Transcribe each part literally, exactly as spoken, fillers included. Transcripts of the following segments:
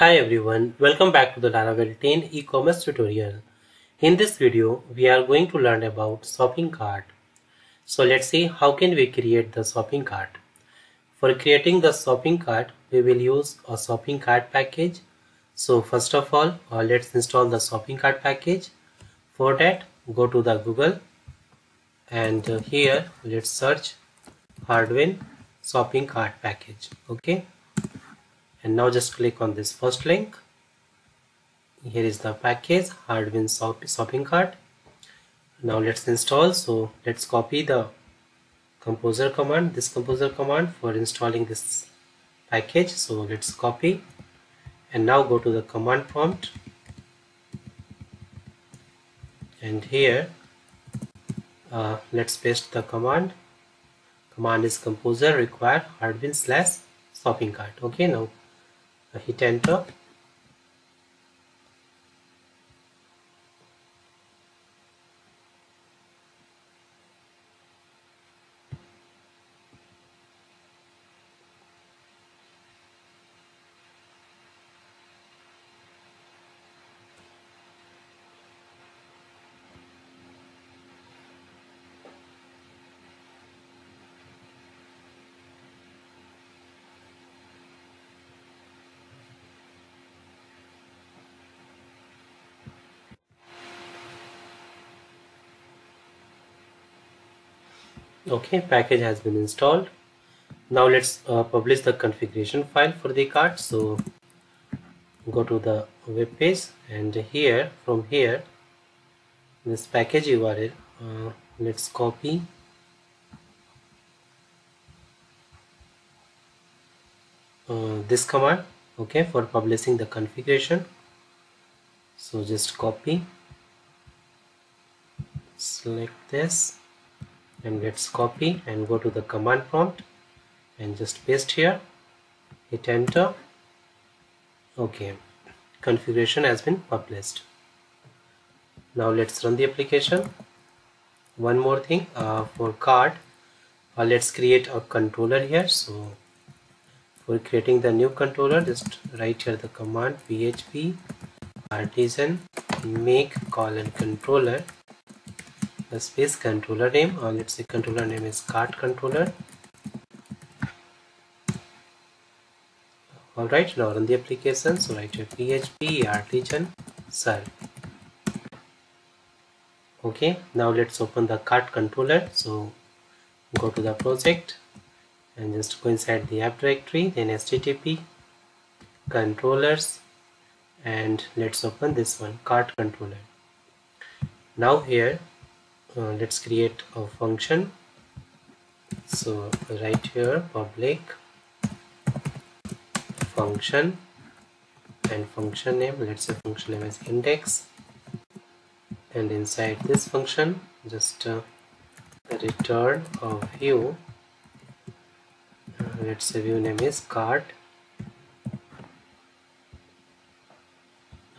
Hi everyone, welcome back to the Laravel ten e-commerce tutorial. In this video, we are going to learn about shopping cart. So let's see how can we create the shopping cart. For creating the shopping cart, we will use a shopping cart package. So first of all, uh, let's install the shopping cart package. For that, go to the Google and uh, here let's search Hardwin shopping cart package. Okay. And now just click on this first link. Here is the package Hardwin shopping cart. Now let's install. So let's copy the composer command, this composer command for installing this package. So let's copy and now go to the command prompt. And here uh, let's paste the command. Command is composer require Hardwin slash shopping cart. Okay, now hit enter. Okay, package has been installed. Now let's uh, publish the configuration file for the cart. So go to the web page and here from here this package U R L uh, let's copy uh, this command, okay, for publishing the configuration. So just copy, select this and let's copy and go to the command prompt and just paste here, hit enter. Okay, configuration has been published. Now let's run the application. One more thing, uh, for cart, uh, let's create a controller here. So for creating the new controller, just write here the command php artisan make colon controller, the space controller name, or let's say controller name is cart controller. Alright, now run the application. So write your php artisan serve. Okay, now let's open the cart controller. So go to the project and just go inside the app directory, then http controllers, and let's open this one, cart controller. Now here Uh, let's create a function. So right here public function and function name, let's say function name is index, and inside this function just uh, return a view, uh, let's say view name is cart.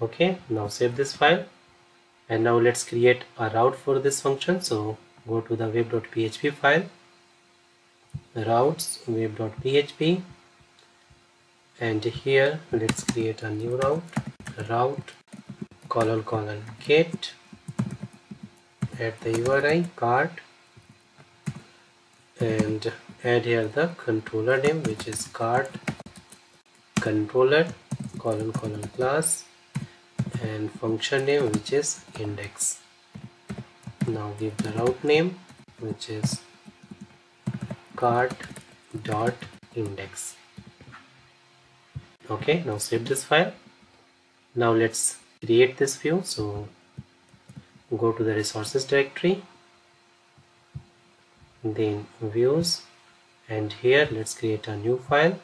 Okay, now save this file. And now let's create a route for this function. So go to the web.php file, routes web.php, and here let's create a new route, route colon colon get at the U R I cart, and add here the controller name which is cart controller colon colon class and function name which is index. Now give the route name which is cart.index. Okay, now save this file. Now let's create this view. So go to the resources directory, then views, and here let's create a new file,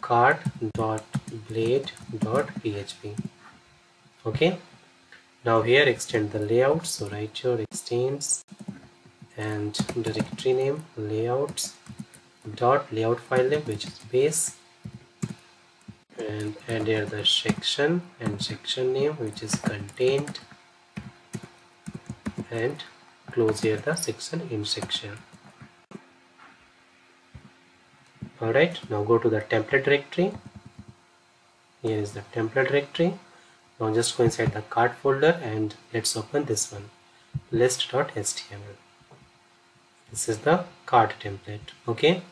cart.blade.php. Okay, now here extend the layout. So write your extends and directory name layouts dot layout file name which is base, and add here the section and section name which is content, and close here the section in section. Alright, now go to the template directory Here is the template directory. Now just go inside the cart folder and let's open this one, list dot h t m l. This is the cart template. Okay,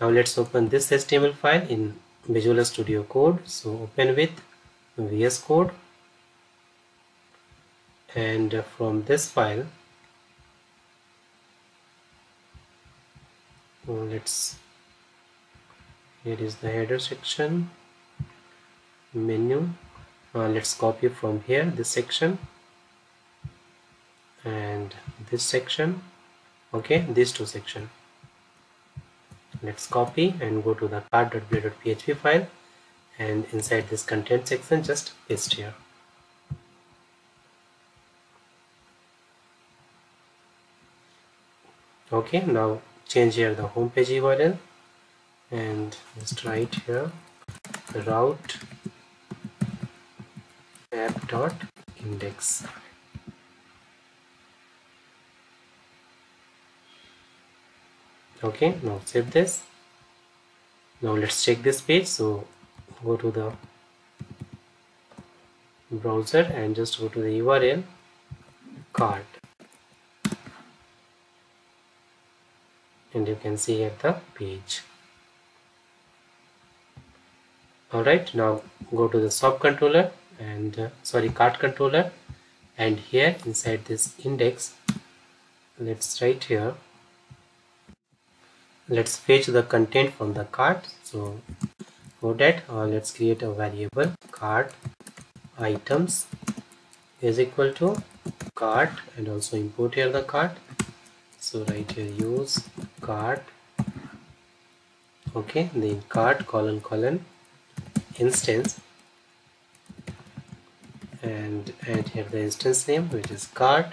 now let's open this H T M L file in Visual Studio Code. So open with V S Code, and from this file let's, here is the header section, menu, uh, let's copy from here this section and this section, okay, these two sections. Let's copy and go to the cart dot blade dot p h p file, and inside this content section just paste here. Okay, now change here the home page U R L and just write here route app dot index. Okay, now save this. Now let's check this page. So go to the browser and just go to the U R L cart, and you can see here the page. Alright, now go to the shop controller and uh, sorry cart controller, and here inside this index let's write here, let's fetch the content from the cart. So for that uh, let's create a variable cart items is equal to cart, and also import here the cart. So write here use cart, okay, then cart colon colon instance, and add here the instance name which is cart,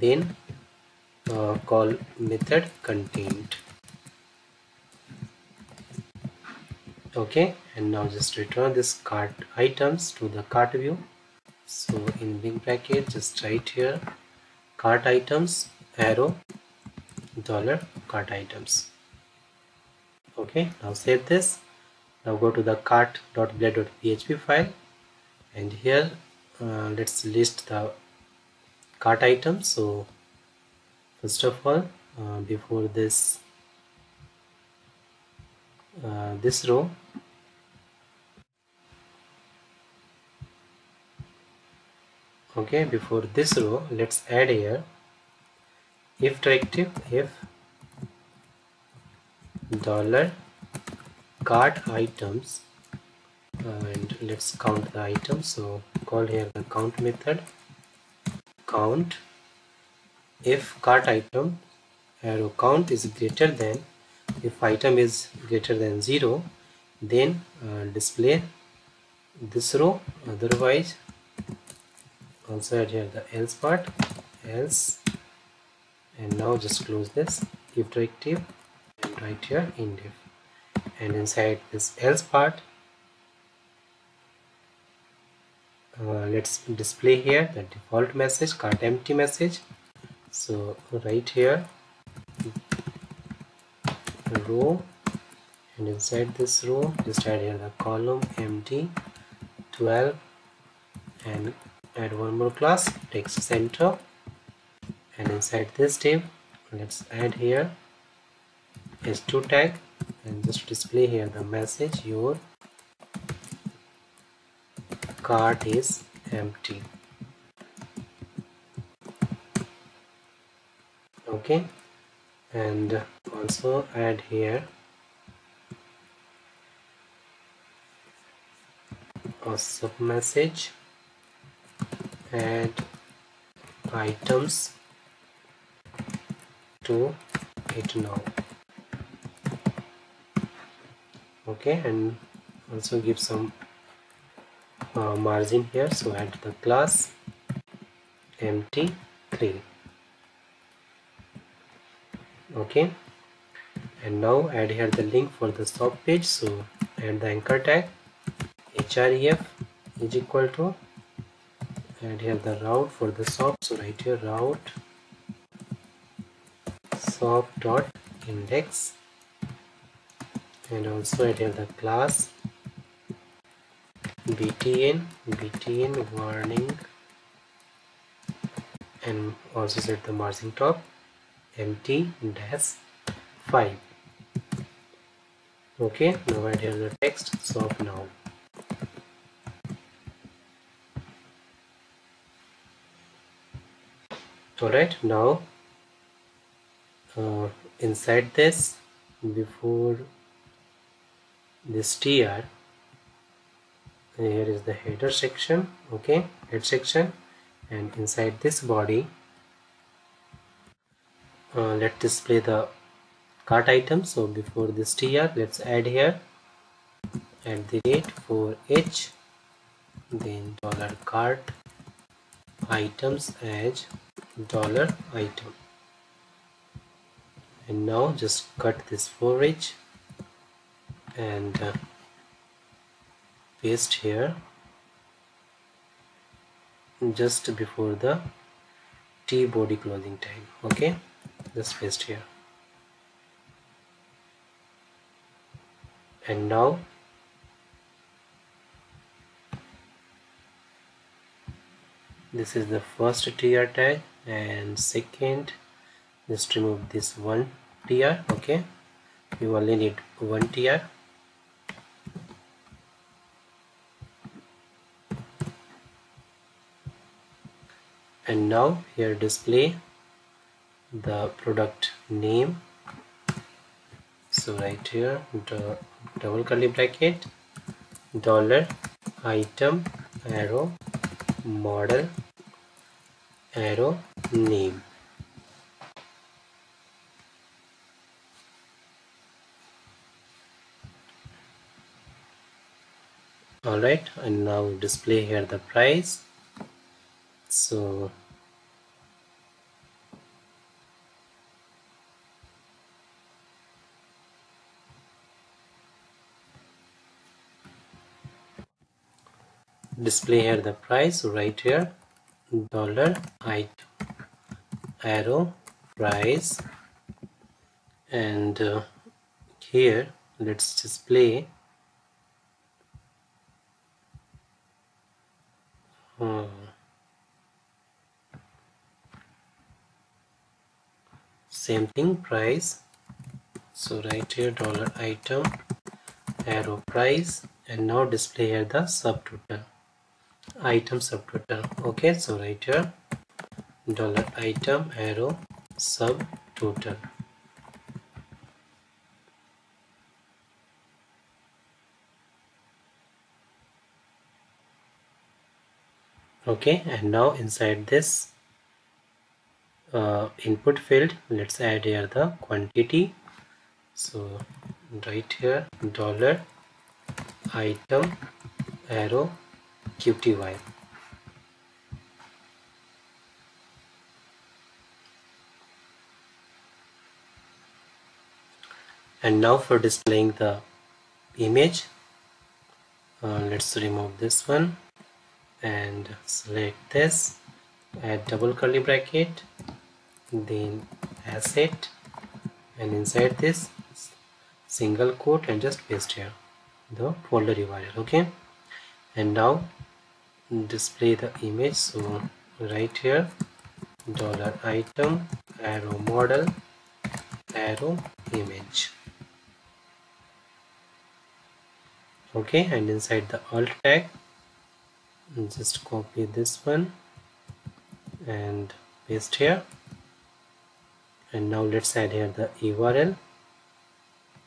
then Uh, call method contained. Okay, and now just return this cart items to the cart view. So in big bracket just write here cart items arrow dollar cart items. Okay, now save this. Now go to the cart dot blade dot p h p file, and here uh, let's list the cart items. So first of all, uh, before this uh, this row, okay, before this row let's add here if directive if dollar cart items, and let's count the items. So call here the count method count. If cart item arrow count is greater than, if item is greater than zero, then uh, display this row, otherwise also add here the else part, else, and now just close this if directive and write here indif, and inside this else part uh, let's display here the default message cart empty message. So right here row, and inside this row just add here the column empty twelve, and add one more class text center, and inside this div let's add here h two tag, and just display here the message your cart is empty. Okay, and also add here a sub message add items to it now. Okay, and also give some uh, margin here, so add the class empty three. Okay, and now add here the link for the shop page. So add the anchor tag href is equal to, add here the route for the shop. So write here route shop dot index, and also add here the class btn, btn warning, and also set the margin top empty dash five. Okay, now I have the text stop now. Alright, now uh, inside this, before this tr, here is the header section, okay, head section, and inside this body, uh, let's display the cart item. So before this tr, let's add here at the rate for each, then dollar cart items as dollar item, and now just cut this for each and uh, paste here just before the T body closing time. Okay, just paste here, and now this is the first tr tag, and second, just remove this one tr. Okay, you only need one tr, and now here display the product name. So right here, the double curly bracket, dollar item arrow model arrow name. All right, and now display here the price. So display here the price right here, dollar item arrow price, and uh, here let's display uh, same thing price. So right here dollar item arrow price, and now display here the subtotal item subtotal. Okay, so right here dollar item arrow subtotal. Okay, and now inside this uh, input field, let's add here the quantity. So right here dollar item arrow Q T Y. And now for displaying the image, uh, let's remove this one and select this, add double curly bracket, then asset, and inside this single quote, and just paste here the folder U R L. Okay, and now display the image. So right here dollar item arrow model arrow image. Okay, and inside the alt tag, just copy this one and paste here, and now let's add here the U R L.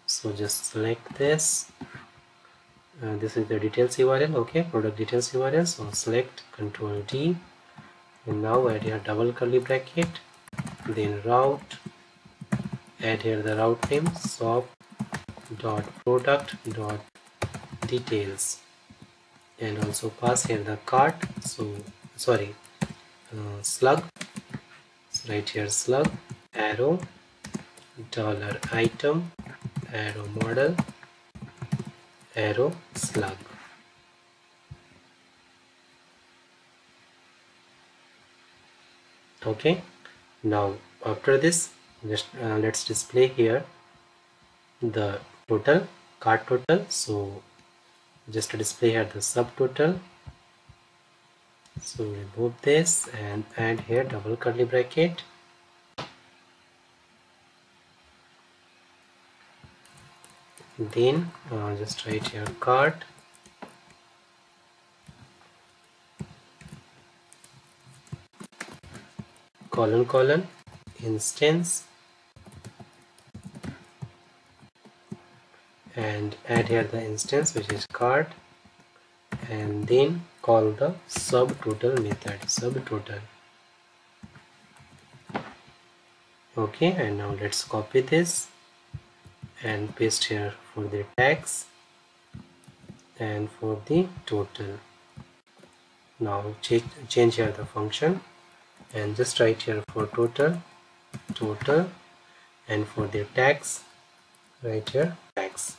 So just select this, Uh, this is the details U R L, okay, product details U R L. So select control D, and now add here double curly bracket, then route, add here the route name shop dot product dot details, and also pass here the cart. So sorry uh, slug. So right here slug arrow dollar item arrow model arrow slug. Okay, now after this just uh, let's display here the total cart total. So just display here the subtotal. So remove this and add here double curly bracket. Then uh, just write here cart colon colon instance and add here the instance which is cart, and then call the subtotal method subtotal. Okay, and now let's copy this and paste here for the tags and for the total. Now ch change here the function and just write here for total total and for the tags write here tags.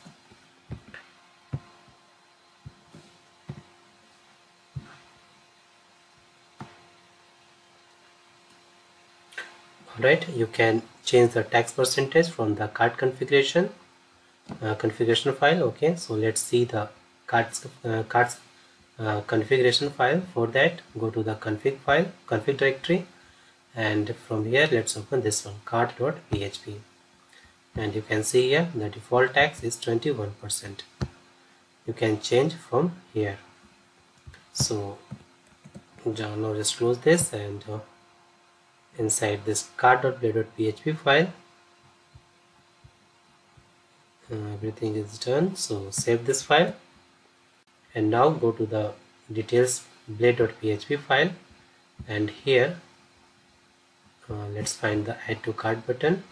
Alright, you can change the tax percentage from the cart configuration uh, configuration file. Okay, so let's see the cart's uh, cart's uh, configuration file. For that, go to the config file, config directory, and from here let's open this one, cart.php, and you can see here the default tax is twenty-one percent. You can change from here. So now just close this and. Uh, Inside this cart.blade.php file, uh, everything is done. So save this file, and now go to the details.blade.php file, and here uh, let's find the Add to Cart button.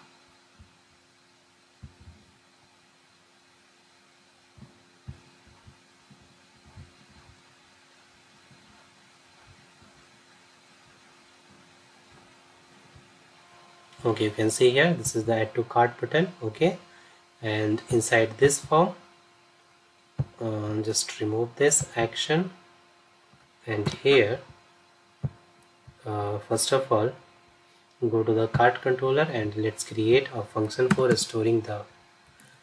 Okay, you can see here this is the add to cart button. Okay, and inside this form uh, just remove this action, and here uh, first of all go to the cart controller and let's create a function for storing the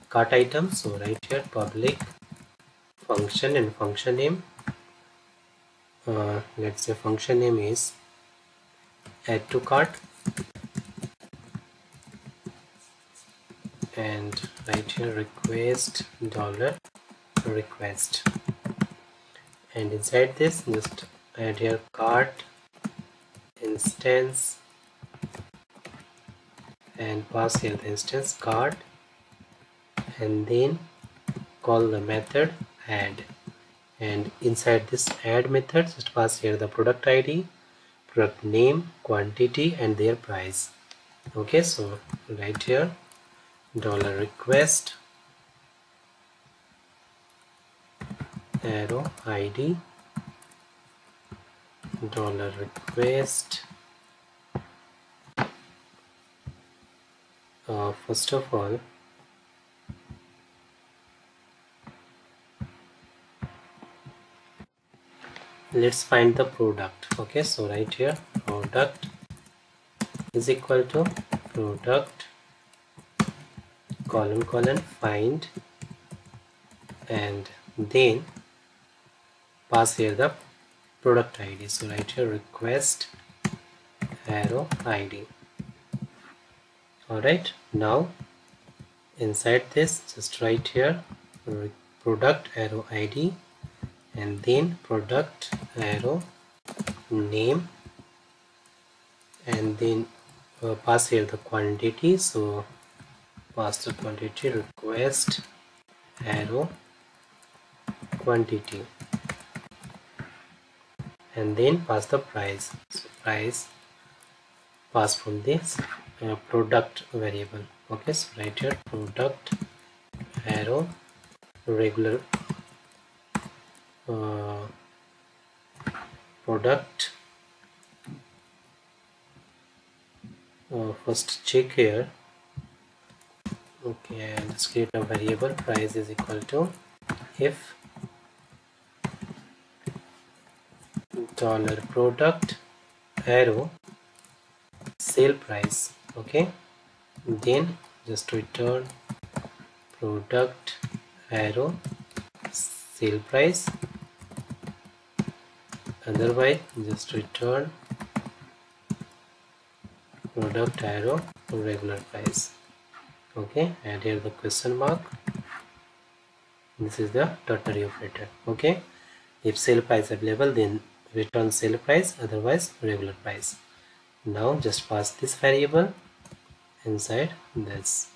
cart item. So right here public function and function name, uh, let's say function name is add to cart, and write here request dollar request, and inside this just add here cart instance and pass here the instance cart, and then call the method add, and inside this add method just pass here the product I D, product name, quantity, and their price. Okay, so right here dollar request arrow I D dollar request. Uh, first of all let's find the product. Okay, so right here product is equal to product colon colon find, and then pass here the product I D. So write here request arrow I D. Alright, now inside this just write here product arrow I D, and then product arrow name, and then uh, pass here the quantity. So pass the quantity request arrow quantity, and then pass the price. So price pass from this uh, product variable. Okay, so write here product arrow regular uh, product. Uh, first check here. Okay, and let's create a variable price is equal to if dollar product arrow sale price. Okay, then just return product arrow sale price, otherwise just return product arrow to regular price. Okay, and here the question mark. This is the ternary operator. Okay, if sale price available, then return sale price, otherwise regular price. Now just pass this variable inside this.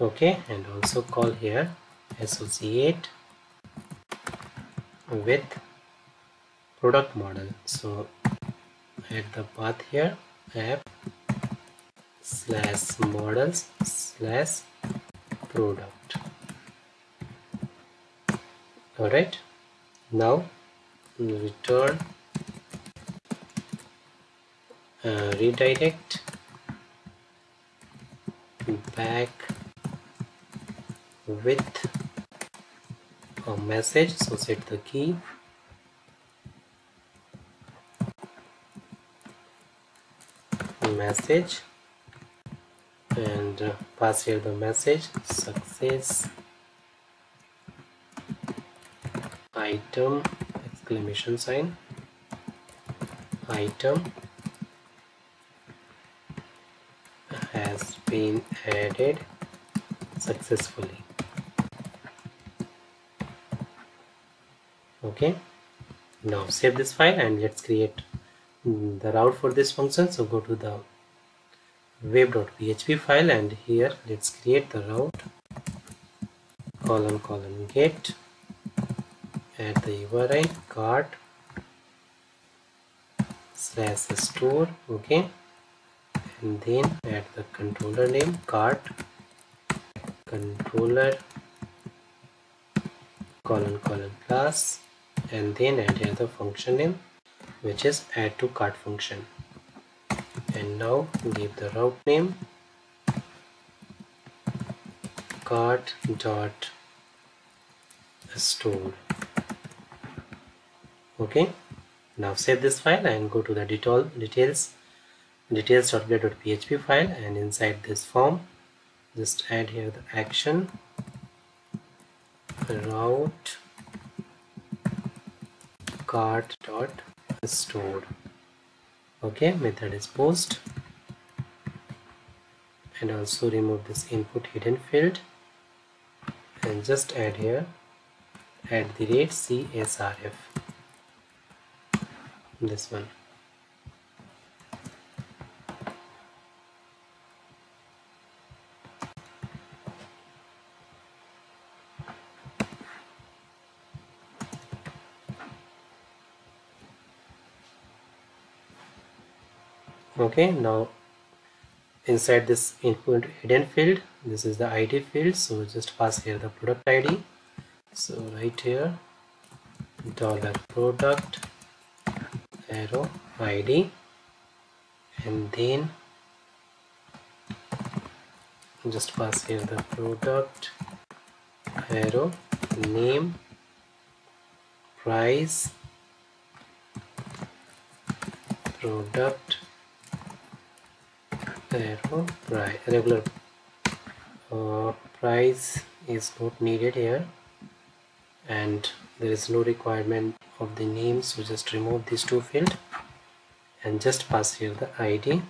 Okay, and also call here associate with product model. So add the path here, app slash models slash product. Alright, now return uh, redirect back with a message. So set the key message and uh, pass here the message success item exclamation sign item has been added successfully. Okay, now save this file and let's create the route for this function. So go to the web dot P H P file and here let's create the route, colon colon get, add the U R I cart slash store. Okay, and then add the controller name cart controller colon colon plus, and then add here the function name which is add to cart function, and now give the route name cart dot store. Okay, now save this file and go to the detail details details.blade.php file, and inside this form just add here the action route cart dot store. Okay, method is post, and also remove this input hidden field and just add here at the rate C S R F, this one. Okay, now inside this input hidden field, this is the I D field, so just pass here the product I D. So right here dollar product arrow I D, and then just pass here the product arrow name price product arrow price regular uh, price is not needed here, and there is no requirement of the name, so just remove these two fields and just pass here the I D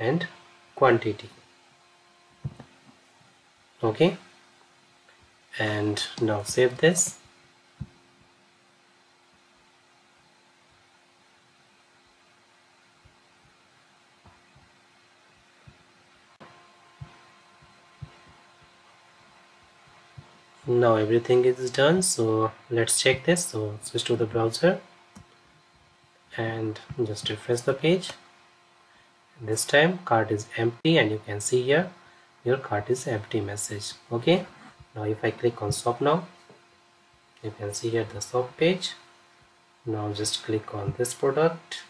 and quantity. Okay, and now save this. Now everything is done, so let's check this. So switch to the browser and just refresh the page. This time cart is empty, and you can see here your cart is empty message. Okay, now if I click on shop, now you can see here the shop page. Now just click on this product.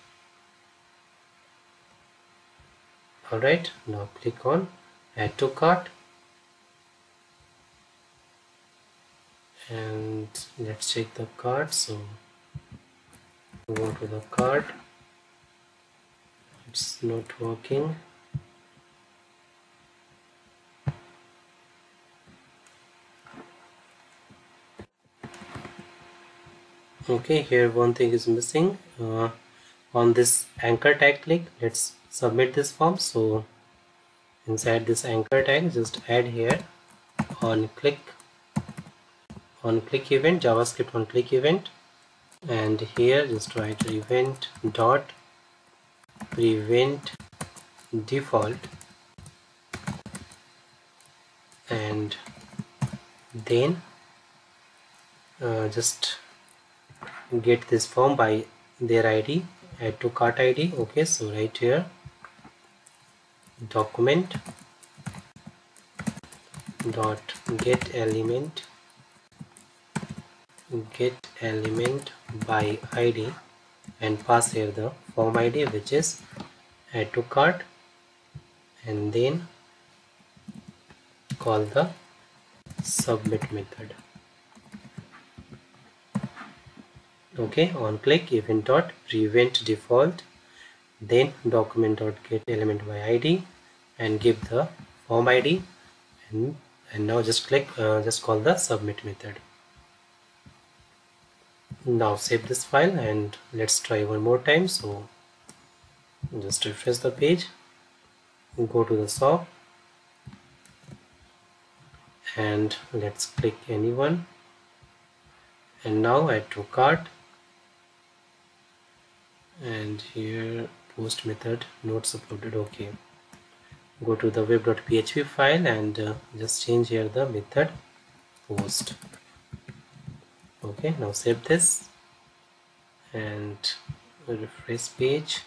Alright, now click on add to cart. And let's check the cart. So go to the cart. It's not working. Okay, here one thing is missing. Uh, on this anchor tag click, let's submit this form. So inside this anchor tag, just add here on click on click event, JavaScript on click event, and here just write event dot prevent default, and then uh, just get this form by their I D, add to cart I D. Okay, so right here document dot get element get element by I D, and pass here the form I D, which is add to cart, and then call the submit method. Okay, on click event dot prevent default, then document dot get element by I D, and give the form I D, and, and now just click uh, just call the submit method. Now save this file and let's try one more time. So just refresh the page, go to the shop, and let's click anyone, and now add to cart, and here post method not supported. Okay, go to the web dot P H P file and uh, just change here the method post. Okay, now save this and refresh page.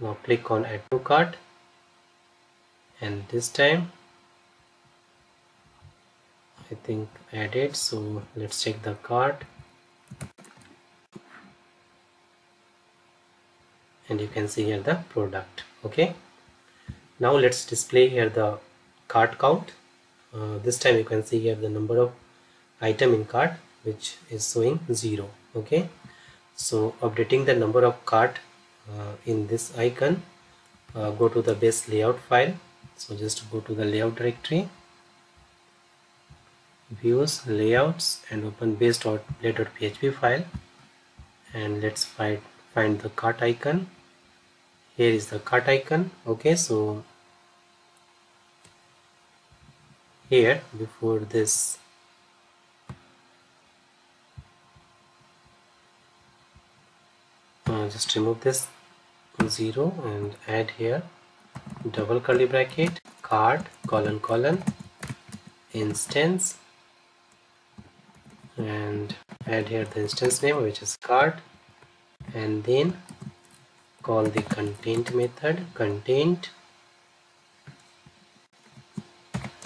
Now click on add to cart, and this time I think added. So let's check the cart, and you can see here the product. Okay, now let's display here the cart count. Uh, this time you can see here the number of item in cart, which is showing zero. Okay, so updating the number of cart uh, in this icon, uh, go to the base layout file. So just go to the layout directory, views, layouts, and open base dot blade dot P H P file, and let's find find the cart icon. Here is the cart icon. Okay, so here before this uh, just remove this zero and add here double curly bracket cart colon colon instance, and add here the instance name, which is cart, and then call the content method, content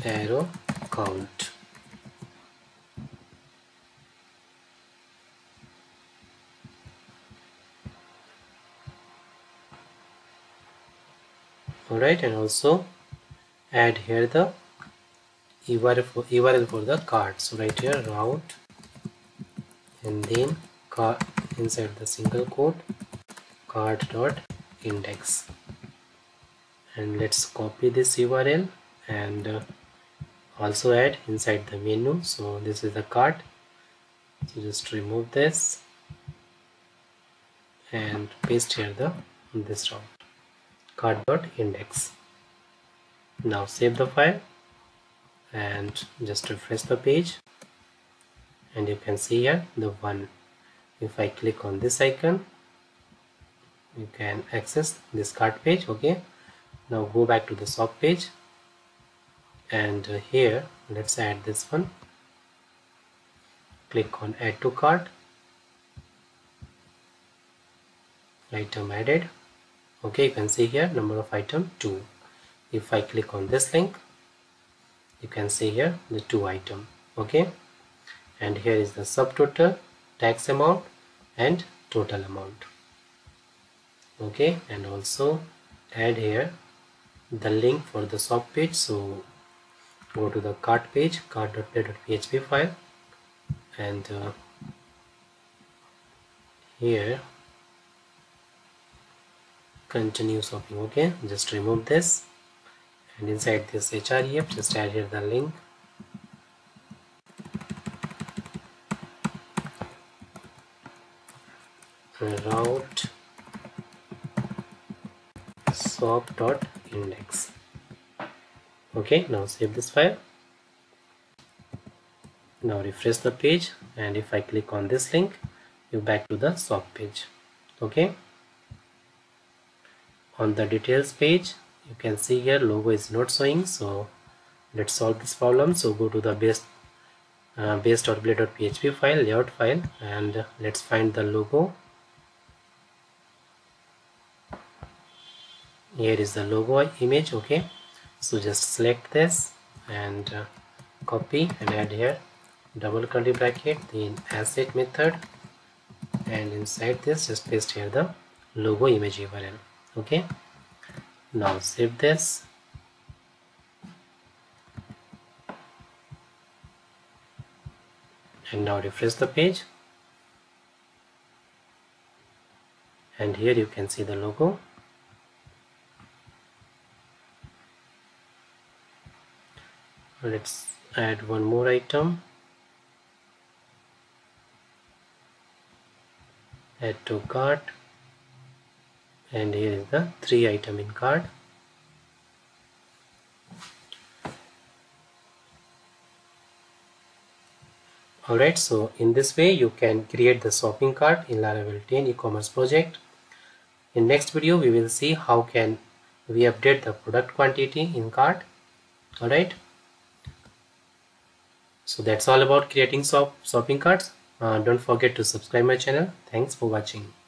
arrow count. Alright, and also add here the U R L for, U R L for the cart. So right here route, and then cart inside the single quote cart dot index, and let's copy this U R L and uh, also add inside the menu. So this is the cart, so just remove this and paste here the this route cart dot index. Now save the file and just refresh the page, and you can see here the one. If I click on this icon, you can access this cart page. Okay, now go back to the shop page, and here let's add this one. Click on add to cart, item added. Okay, you can see here number of item two. If I click on this link, you can see here the two item. Okay, and here is the subtotal, tax amount, and total amount. Okay, and also add here the link for the shop page. So go to the cart page, cart dot blade dot P H P file, and uh, here continue shopping. Okay, just remove this, and inside this H R F just add here the link route shop.index. Okay, now save this file. Now refresh the page, and if I click on this link, you're back to the shop page. Okay, on the details page you can see here logo is not showing, so let's solve this problem. So go to the base uh, base.blade.php file, layout file, and let's find the logo. Here is the logo image. Okay, so just select this and uh, copy and add here, double curly bracket, then asset method, and inside this just paste here the logo image U R L. Okay, now save this. And now refresh the page, and here you can see the logo. Let's add one more item, add to cart, and here is the three item in cart. Alright, so in this way you can create the shopping cart in Laravel ten e-commerce project. In next video we will see how can we update the product quantity in cart. Alright, so that's all about creating shop shopping carts. Uh, don't forget to subscribe my channel. Thanks for watching.